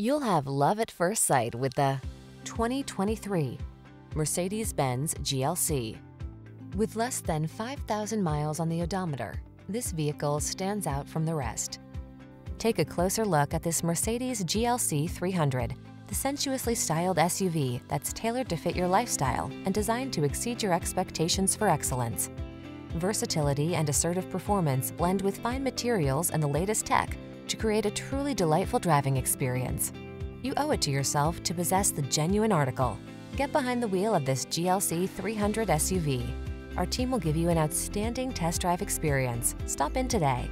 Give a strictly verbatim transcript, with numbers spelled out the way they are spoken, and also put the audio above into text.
You'll have love at first sight with the twenty twenty-three Mercedes-Benz G L C. With less than five thousand miles on the odometer, this vehicle stands out from the rest. Take a closer look at this Mercedes G L C three hundred, the sensuously styled S U V that's tailored to fit your lifestyle and designed to exceed your expectations for excellence. Versatility and assertive performance blend with fine materials and the latest tech to create a truly delightful driving experience. You owe it to yourself to possess the genuine article. Get behind the wheel of this G L C three hundred S U V. Our team will give you an outstanding test drive experience. Stop in today.